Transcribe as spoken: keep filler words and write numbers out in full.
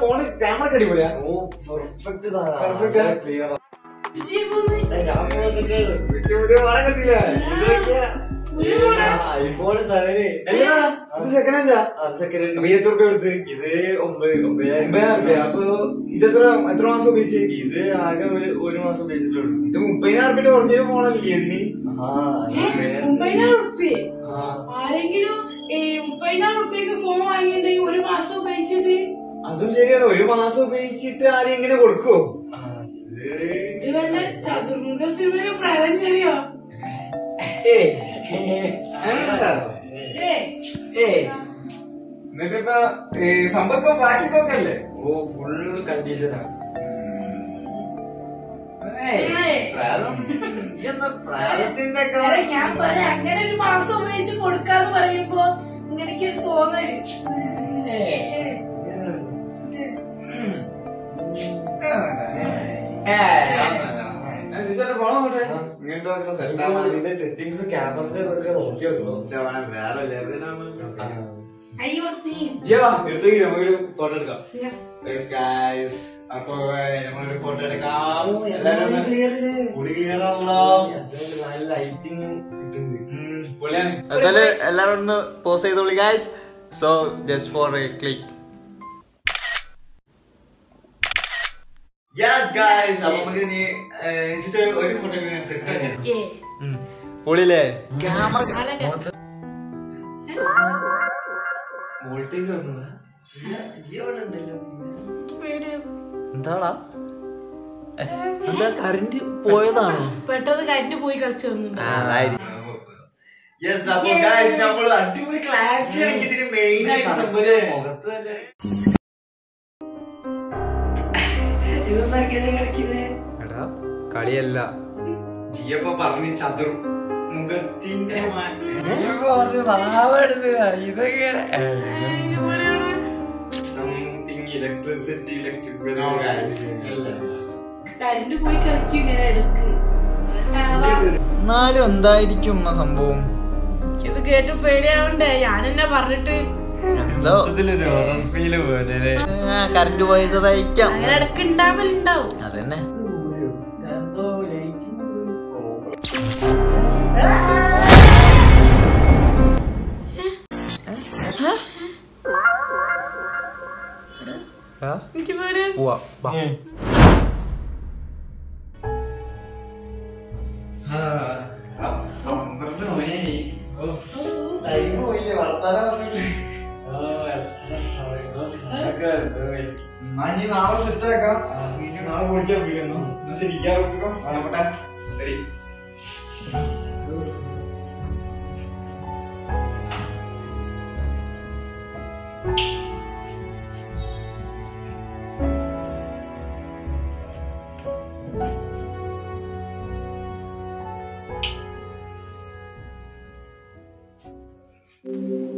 Phone camera അടിപൊളിയാ. ഓ perfect clear. ൂർക്കെടുത്ത് ഇത് ഇതെത്ര എത്ര മാസം ഉപയോഗിച്ച്? ഇത് ആകെ ഒരു മാസം ഉപയോഗിച്ചിട്ടുള്ളൂ. ഇത് മുപ്പതിനായിരം റുപ്യ കുറച്ച് ഫോണല്ലേ ഇതിന്? ആരെങ്കിലും മുപ്പതിനായിരം റുപ്യൊക്കെ ഫോൺ വാങ്ങിയിട്ടുണ്ടെങ്കിൽ ഒരു മാസം ഉപയോഗിച്ചിട്ട്? അതും ശരിയാണ്, ഒരു മാസം ഉപയോഗിച്ചിട്ട് ആരും ഇങ്ങനെ കൊടുക്കോ? ചതുർമുഖ സിനിമയിലെ പ്രേരം ചെറിയോ? എന്നിട്ടിപ്പ സമ്പർക്കം ബാക്കിക്കൊക്കെ അല്ലേ? ഓ ഫുൾ കണ്ടീഷനാ. പ്രായത്തിന്റെ ഞാൻ പറയാം, അങ്ങനെ ഒരു മാസം ഉപയോഗിച്ച് കൊടുക്കാന്ന് പറയുമ്പോ ഇങ്ങനെയൊക്കെ തോന്നല്. സെറ്റിംഗ്സ് ക്യാമറയുടെ ഇതൊക്കെ നോക്കിയോന്നു വേറെ ലെവലാണ്. നമുക്കൊരു ഫോട്ടോ എടുക്കാം. അപ്പൊ നമ്മളൊരു ഫോട്ടോ എടുക്കാം. അതുപോലെ എല്ലാരും ഒന്ന് പോസ് ചെയ്തോളൂ guys. So just for a click. പൊളിയില്ലേ? വോൾട്ടേജ് വന്നതാ. എന്താടാ എന്താ കറന്റ് പോയതാണോ? പെട്ടെന്ന് കറന്റ് പോയി കളിച്ചു വന്നിട്ടുണ്ട്. അടിപൊളി ക്ലാരിറ്റി ആണ്. ഇതിന് മെയിൻ ആയിട്ട് സംഭവം മുഖത്ത് തന്നെ എടാ കളിയല്ല ജിയപ്പ പറഞ്ഞു ചതുർ മുഖത്തിന്റെ ഇതൊക്കെ ഇലക്ട്രിസിറ്റി ഇലക്ട്രിക് എന്നാലും എന്തായിരിക്കും സംഭവം? ഇത് കേട്ട് പേടിയാവണ്ടേ? ഞാൻ എന്നെ പറഞ്ഞിട്ട് കറന്റ് പോയതായിരിക്കാം. അതന്നെ വർത്താനം നാളെ സെറ്റാക്കാം. നാളെ പൊളിക്കാൻ വിളിക്കുന്നു. ശരിക്കും ശരി. Thank you.